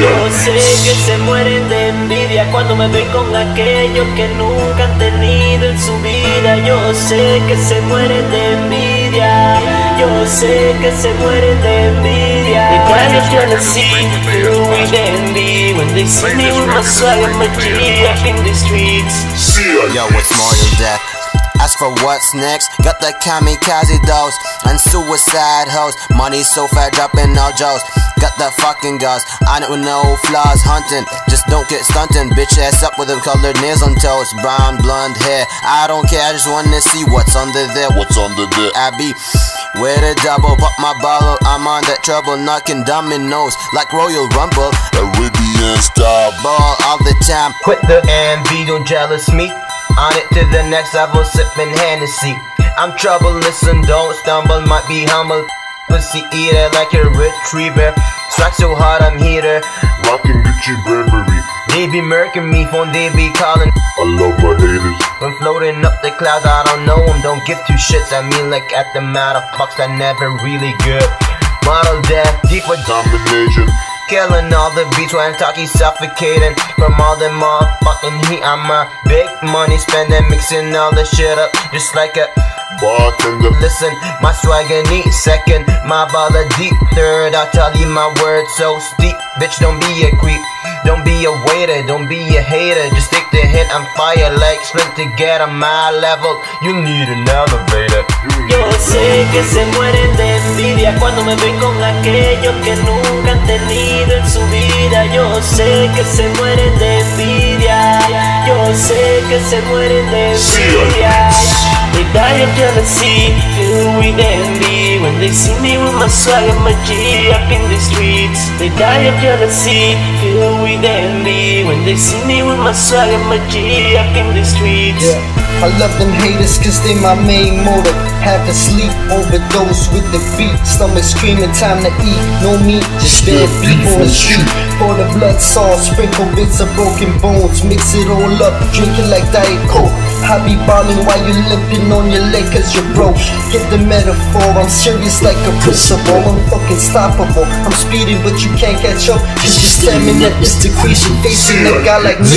Yo sé que se mueren de envidia cuando me ven con aquellos que nunca han tenido en su vida. Yo sé que se mueren de envidia, yo sé que se mueren de envidia. They probably gonna see through with envy when they see me with my swag and my G up in the streets. Yo, what's more than that? Ask for what's next, got the kamikaze dolls and suicide hoes. Money so fed up in all jaws, got the fucking gauze. I don't know flaws hunting, just don't get stunting. Bitch ass up with them colored nails on toes, brown blonde hair. I don't care, I just wanna see what's under there. What's under there? I be with a double, pop my bottle. I'm on that trouble, knocking dominoes like Royal Rumble. Caribbean star ball all the time. Quit the envy, don't jealous me. On it to the next level, sipping Hennessy. I'm trouble, listen, don't stumble, might be humble. Pussy eater like a retriever. Strike so hard, I'm heater. Rockin' Gucci Burberry. They be murking me, phone they be calling. I love my haters. When floating up the clouds, I don't know them. Don't give two shits, I mean like at the amount of fucks that never really good. Model death, deeper domination. Killing all the beats when talking, suffocating from all the motherfucking heat. I'm a big money spender, mixing all the shit up just like a bartender. Listen, my swagger neat, second, my baller deep, third, I'll tell you my word so steep. Bitch, don't be a creep, don't be a waiter, don't be a hater, just take the hit. I'm fire like Slim to get on my level, you need an elevator. Yo sé que se mueren de envidia cuando me ven con aquellos que nunca han tenido en su vida. Yo sé que se mueren de envidia, yo sé que se mueren de envidia. They die of jealousy, filled with envy, when they see me with my swag and my G up in the streets. They die of jealousy, filled with envy, when they see me with my swag and my G up in the streets. Yeah. I love them haters cause they my main motive. Half asleep, overdose with the beat. Stomach screaming, time to eat. No meat, just bad beef on the street. Pour the blood sauce, sprinkle bits of broken bones. Mix it all up, drink it like Diet Coke. I be ballin' while you limpin' on your leg cause you're broke. Get the metaphor, I'm serious like a principal. I'm fucking stoppable, I'm speeding but you can't catch up. Cause your stamina is decreasing, facing a guy like me.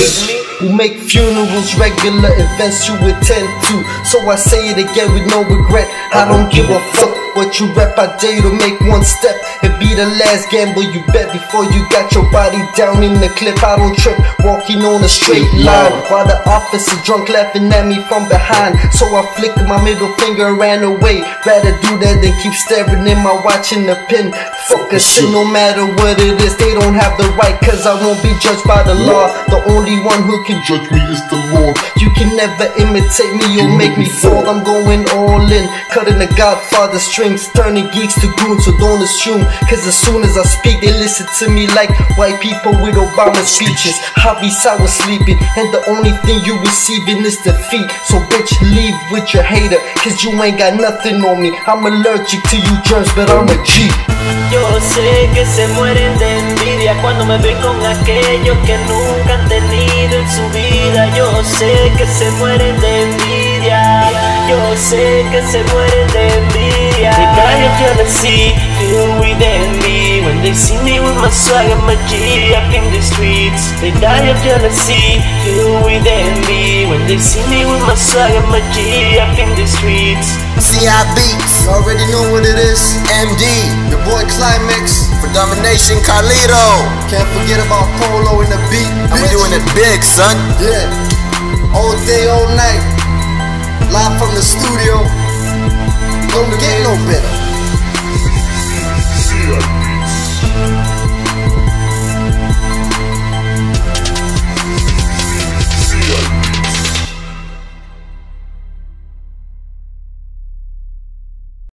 We make funerals regular events you attend to. So I say it again with no regret. I don't give a fuck what you rep. I dare you to make one step. It be the last gamble you bet before you got your body down in the cliff. I don't trip walking on a straight line while the officer drunk laughing at me from behind. So I flick my middle finger and ran away. Rather do that than keep staring at my watch in the pin. Fuck a sin, no matter what it is. They don't have the right cause I won't be judged by the law. The only one who can judge me is the Lord. You can never imitate me, you'll make me fall. I'm going all in, cutting the Godfather strings, turning geeks to goons, so don't assume. Cause as soon as I speak, they listen to me like white people with Obama speeches. I'll be sour sleeping, and the only thing you receiving is defeat. So bitch, leave with your hater, cause you ain't got nothing on me. I'm allergic to you germs, but I'm a G. Yo sé que se mueren de envidia cuando me ven con aquellos que nunca han tenido en su vida. Yo sé que se mueren de envidia, yo sé que se mueren de envidia. They die of jealousy, filled with envy, when they see me with my swag and my G up in the streets. They die of jealousy, filled with envy, when they see me with my swag and my G up in the streets. CI Beatz, you already know what it is. MD, your boy Climax, for domination Karlito. Can't forget about Polo and the beat. And we're doing it big, son. Yeah, all day, all night, live from the studio. Don't get no better.